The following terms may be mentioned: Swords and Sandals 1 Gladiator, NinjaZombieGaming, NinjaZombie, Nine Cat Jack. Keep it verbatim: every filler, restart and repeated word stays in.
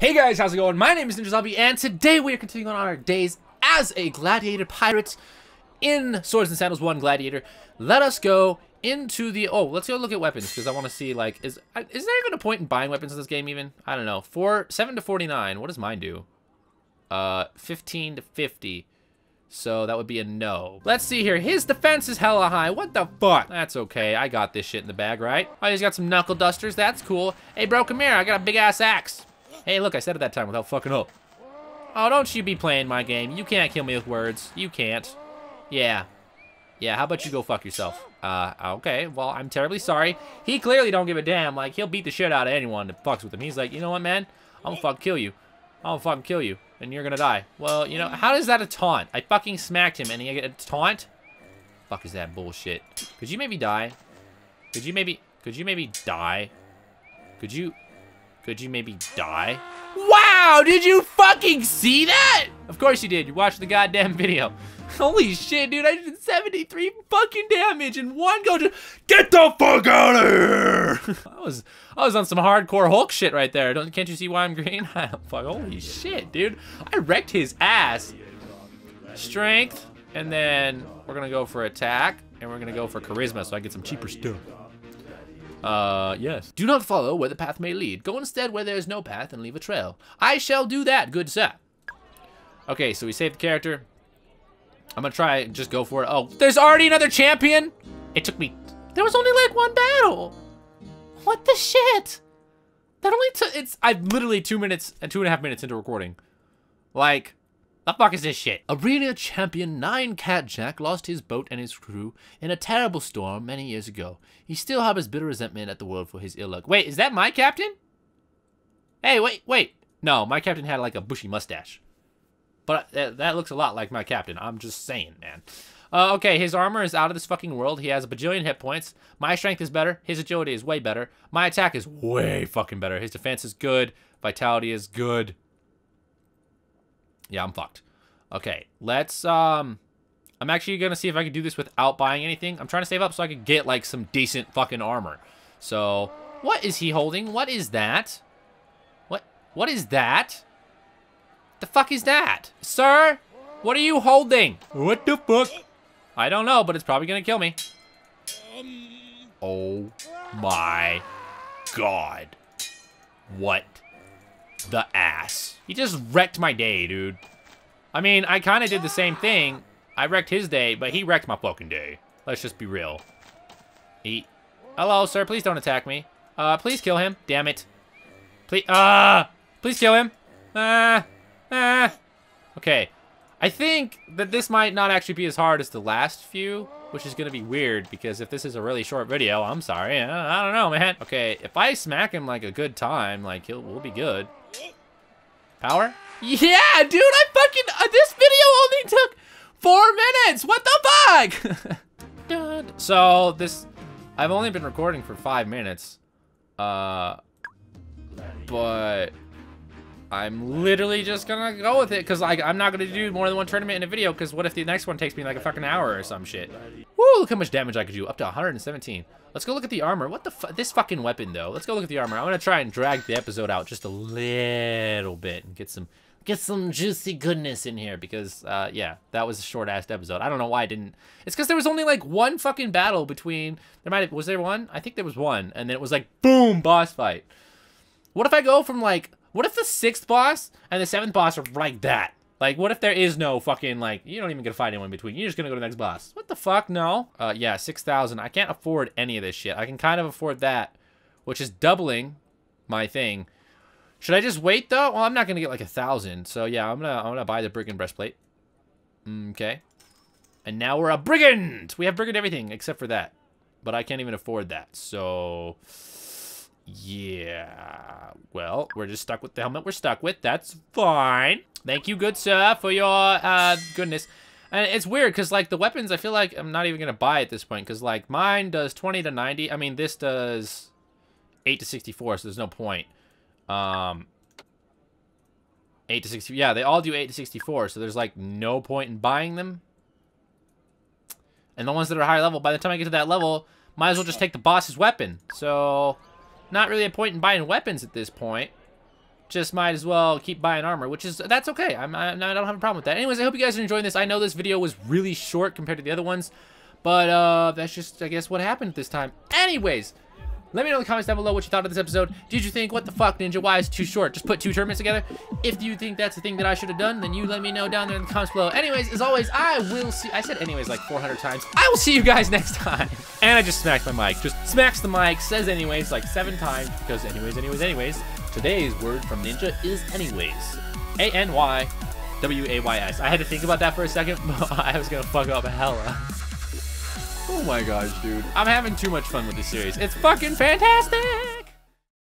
Hey guys, how's it going? My name is NinjaZombie, and today we are continuing on our days as a gladiator pirate in Swords and Sandals one Gladiator. Let us go into the... Oh, let's go look at weapons, because I want to see, like, is is there even a point in buying weapons in this game even? I don't know. Four, seven to forty-nine. What does mine do? Uh, fifteen to fifty. So that would be a no. Let's see here. His defense is hella high. What the fuck? That's okay. I got this shit in the bag, right? Oh, he's got some knuckle dusters. That's cool. Hey, bro, come here. I got a big-ass axe. Hey, look, I said it that time without fucking up. Oh, don't you be playing my game. You can't kill me with words. You can't. Yeah. Yeah, how about you go fuck yourself? Uh, okay. Well, I'm terribly sorry. He clearly don't give a damn. Like, he'll beat the shit out of anyone that fucks with him. He's like, you know what, man? I'm gonna fucking kill you. I'm gonna fucking kill you. And you're gonna die. Well, you know, how is that a taunt? I fucking smacked him and he got a taunt? Fuck is that bullshit. Could you maybe die? Could you maybe... Could you maybe die? Could you... Could you maybe die? Wow, did you fucking see that? Of course you did. You watched the goddamn video. Holy shit, dude. I did seventy-three fucking damage in one go to... Get the fuck out of here! I was I was on some hardcore Hulk shit right there. Don't, can't you see why I'm green? I don't fuck. Holy shit, dude. I wrecked his ass. Strength. And then we're going to go for attack. And we're going to go for charisma so I get some cheaper stuff. Uh, yes. Do not follow where the path may lead. Go instead where there is no path and leave a trail. I shall do that, good sir. Okay, so we saved the character. I'm gonna try and just go for it. Oh, there's already another champion? It took me... There was only like one battle. What the shit? That only took... It's... I'm literally two minutes and two and a half minutes into recording. Like... The fuck is this shit? Arena champion Nine Cat Jack lost his boat and his crew in a terrible storm many years ago. He still harbors bitter resentment at the world for his ill luck. Wait, is that my captain? Hey, wait, wait. No, my captain had like a bushy mustache. But that, that looks a lot like my captain. I'm just saying, man. Uh, okay, his armor is out of this fucking world. He has a bajillion hit points. My strength is better. His agility is way better. My attack is way fucking better. His defense is good. Vitality is good. Yeah, I'm fucked. Okay, let's, um... I'm actually gonna see if I can do this without buying anything. I'm trying to save up so I can get, like, some decent fucking armor. So, what is he holding? What is that? What? What is that? The fuck is that? Sir? What are you holding? What the fuck? I don't know, but it's probably gonna kill me. Oh. My. God. What? The ass. He just wrecked my day, dude. I mean, I kind of did the same thing. I wrecked his day, but he wrecked my fucking day. Let's just be real. He... Hello, sir. Please don't attack me. Uh, please kill him. Damn it. Please... Uh, please kill him. Ah. Uh, ah. Uh. Okay. I think that this might not actually be as hard as the last few, which is going to be weird, because if this is a really short video, I'm sorry. I don't know, man. Okay, if I smack him, like, a good time, like, he'll, we'll be good. Power? Yeah, dude, I fucking... Uh, this video only took four minutes. What the fuck? So, this... I've only been recording for five minutes. Uh, but... I'm literally just gonna go with it, because like, I'm not gonna do more than one tournament in a video, because what if the next one takes me like a fucking hour or some shit? Woo, look how much damage I could do, up to one hundred seventeen. Let's go look at the armor. What the fuck? This fucking weapon, though. Let's go look at the armor. I'm gonna try and drag the episode out just a little bit and get some get some juicy goodness in here, because, uh, yeah, that was a short-ass episode. I don't know why I didn't. It's because there was only like one fucking battle between, there might have, was there one? I think there was one, and then it was like, boom, boss fight. What if I go from like, what if the sixth boss and the seventh boss are like that? Like, what if there is no fucking, like, you don't even get to fight anyone in between. You're just gonna go to the next boss. What the fuck? No. Uh, yeah, six thousand. I can't afford any of this shit. I can kind of afford that, which is doubling my thing. Should I just wait, though? Well, I'm not gonna get, like, a thousand. So, yeah, I'm gonna, I'm gonna buy the brigand breastplate. Okay. And now we're a brigand! We have brigand everything except for that. But I can't even afford that, so... Yeah, well, we're just stuck with the helmet we're stuck with. That's fine. Thank you, good sir, for your uh, goodness. And it's weird, because, like, the weapons, I feel like I'm not even going to buy at this point, because, like, mine does twenty to ninety. I mean, this does eight to sixty-four, so there's no point. Um, eight to sixty-four. Yeah, they all do eight to sixty-four, so there's, like, no point in buying them. And the ones that are higher level, by the time I get to that level, might as well just take the boss's weapon. So... Not really a point in buying weapons at this point. just might as well keep buying armor, which is, that's okay. I'm, I, I don't have a problem with that. Anyways, I hope you guys are enjoying this. I know this video was really short compared to the other ones, but uh, that's just, I guess, what happened this time. Anyways, let me know in the comments down below what you thought of this episode. Did you think, what the fuck, Ninja, why is it too short? Just put two tournaments together? If you think that's the thing that I should have done, then you let me know down there in the comments below. Anyways, as always, I will see... I said anyways like four hundred times. I will see you guys next time. And I just smacked my mic. Just smacks the mic, says anyways like seven times, because anyways, anyways, anyways. Today's word from Ninja is anyways. A N Y W A Y S. I had to think about that for a second, but I was going to fuck up hella. Oh my gosh, dude. I'm having too much fun with this series. It's fucking fantastic!